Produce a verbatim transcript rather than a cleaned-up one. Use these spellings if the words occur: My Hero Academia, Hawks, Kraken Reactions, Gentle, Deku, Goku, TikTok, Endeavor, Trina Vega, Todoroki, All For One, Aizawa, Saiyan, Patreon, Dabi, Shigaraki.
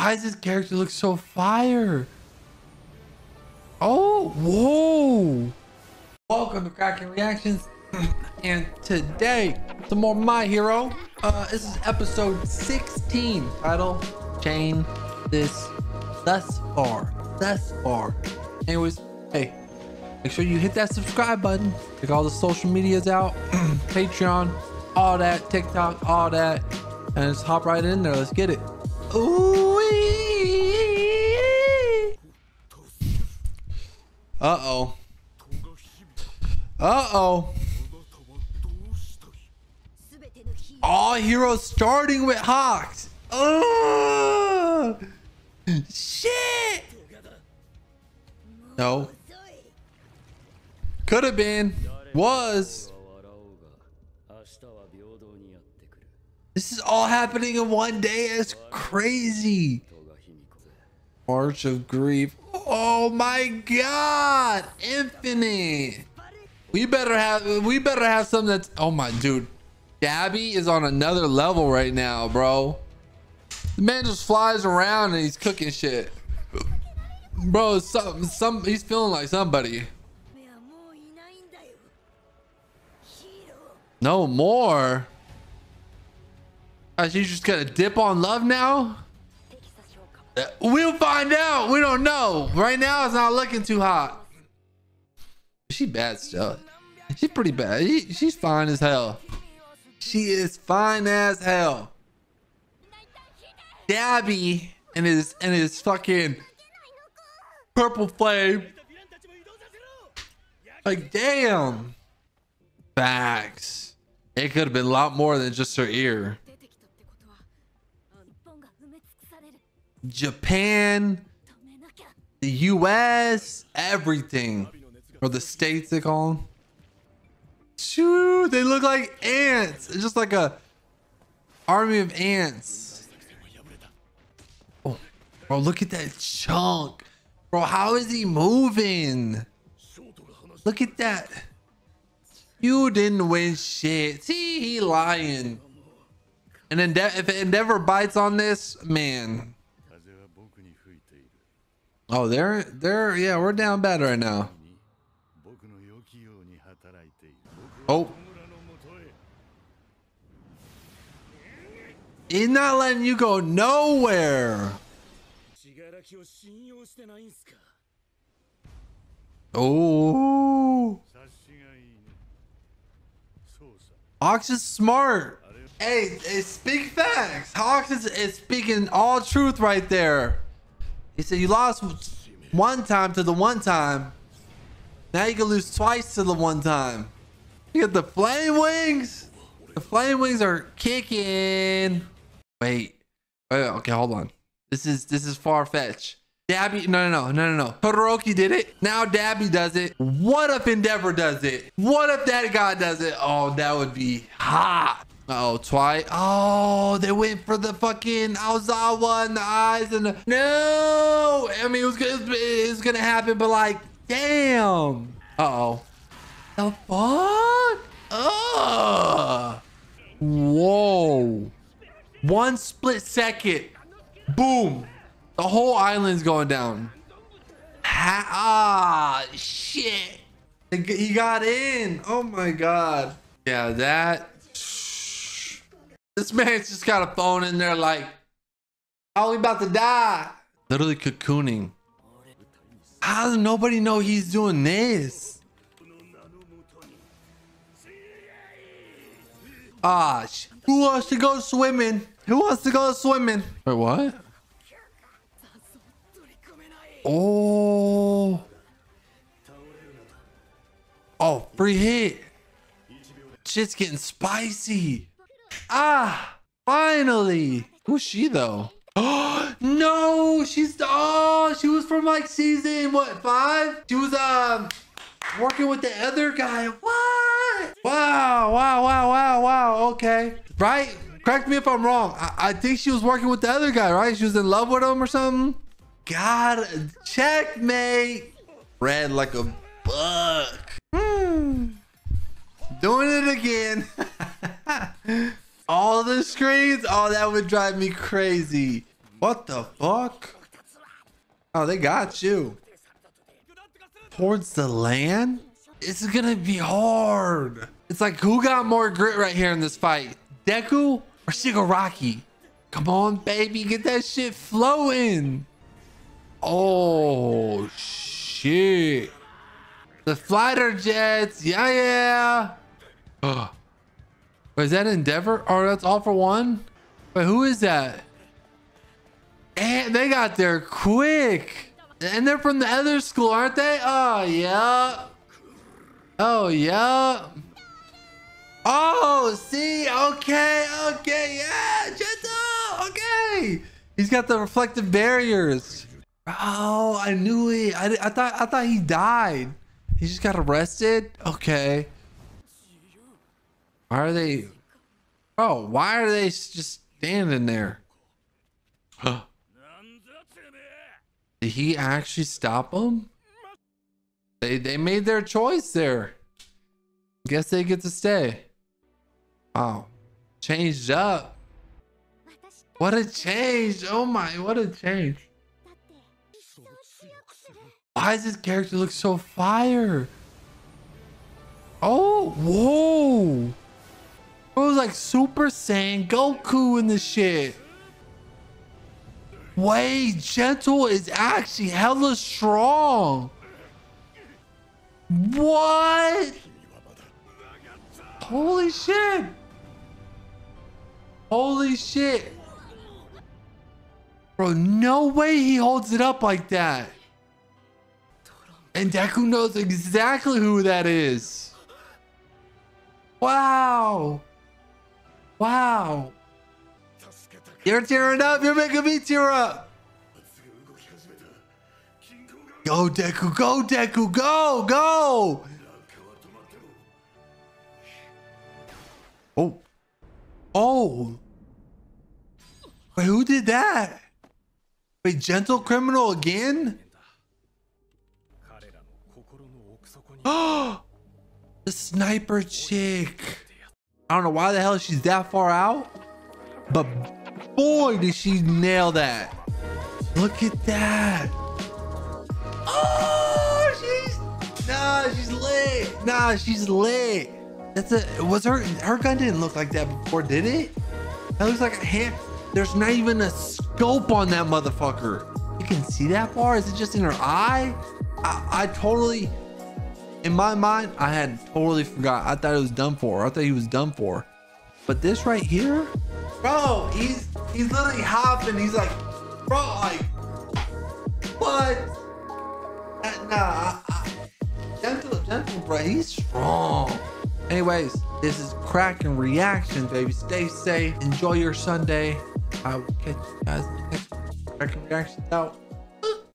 Why does this character look so fire? Oh, whoa. Welcome to Kraken Reactions. And today, some more My Hero. Uh, this is episode sixteen. Title, Chain This Thus Far. Thus Far. Anyways, hey, make sure you hit that subscribe button. Check all the social medias out. Patreon, all that, TikTok, all that. And just hop right in there. Let's get it. Ooh-wee. Uh-oh. Uh-oh. All heroes starting with Hawks. Oh shit. No. Could have been. Was. This is all happening in one day. It's crazy. March of Grief. Oh my God. Infinite. We better have we better have something that's, oh my dude. Dabi is on another level right now, bro. The man just flies around and he's cooking shit. Bro, some some he's feeling like somebody. No more. She's just gonna dip on love now? We'll find out. We don't know. Right now it's not looking too hot. She bad stuff. She's pretty bad. She, she's fine as hell. She is fine as hell. Dabi and his and his fucking purple flame. Like damn. Facts. It could have been a lot more than just her ear. Japan, the U S, everything, or the states they call them. Shoot, they look like ants. It's just like a army of ants. Oh, bro, look at that chunk, bro. How is he moving? Look at that. You didn't win shit. See, he lying. And then if Endeavor bites on this, man. Oh, they're they're yeah, we're down bad right now. Oh, he's not letting you go nowhere. Oh, Hawks is smart. Hey, hey, speak facts. Hawks is, is speaking all truth right there. He said you lost one time to the one time. Now you can lose twice to the one time. You get the flame wings. The flame wings are kicking. Wait. Wait, okay, hold on. This is this is far-fetched. Dabi, no, no, no, no, no, no. Todoroki did it. Now Dabi does it. What if Endeavor does it? What if that guy does it? Oh, that would be hot. Uh oh, twice. Oh, they went for the fucking Aizawa and the eyes and the... No! I mean, it was, it was, it was gonna happen, but like, damn. Uh-oh. The fuck? Ugh. Whoa. One split second. Boom. The whole island's going down. Ha ah, shit. He got in. Oh my God. Yeah, that... This man's just got a phone in there like, oh, we about to die. Literally cocooning. How does nobody know he's doing this? Ah, who wants to go swimming? Who wants to go swimming? Wait, what? Oh. Oh, free hit. Shit's getting spicy. Ah, finally. Who's she though? Oh no, she's oh she was from like season what five? She was um working with the other guy. What? Wow, wow, wow, wow, wow. Okay, right? Correct me if I'm wrong. I, I think she was working with the other guy, right? She was in love with him or something. God, checkmate. Red like a buck. Hmm. Doing it again. All the screens, oh, that would drive me crazy. What the fuck? Oh, they got you. Towards the land? It's gonna be hard. It's like, who got more grit right here in this fight? Deku or Shigaraki? Come on, baby. Get that shit flowing. Oh, shit. The fighter jets. Yeah, yeah. Ugh. Wait, is that Endeavor? Oh, that's All For One? Wait, who is that? And they got there quick. And they're from the other school, aren't they? Oh, yeah. Oh, yeah. Oh, see? Okay, okay. Yeah, Gentle. Okay. He's got the reflective barriers. Oh, I knew it. I, I thought I thought he died. He just got arrested. Okay. Why are they? Oh, why are they just standing there? Huh. Did he actually stop them? They they made their choice there. Guess they get to stay. Wow, changed up. What a change! Oh my, what a change! Why does this character look so fire? Oh, whoa! It was like Super Saiyan Goku in this shit. Wait, Gentle is actually hella strong. What? Holy shit. Holy shit. Bro, no way he holds it up like that. And Deku knows exactly who that is. Wow. Wow. You're tearing up. You're making me tear up. Go, Deku. Go, Deku. Go, go. Oh. Oh. Wait, who did that? Wait, Gentle criminal again? Oh, the sniper chick. I don't know why the hell she's that far out, but boy, did she nail that. Look at that. Oh, she's nah, she's lit. Nah, she's lit. That's a was her her gun didn't look like that before, did it? That looks like a hand. There's not even a scope on that motherfucker. You can see that far? Is it just in her eye? I, I totally in my mind I had totally forgot. I thought it was done for. I thought he was done for. But this right here, bro, he's he's literally hopping. He's like, bro, like what? Nah, I, I, gentle, gentle, bro. He's strong. Anyways, this is Kraken Reactions, baby. Stay safe. Enjoy your Sunday. I will catch you guys next time. Kraken Reactions out.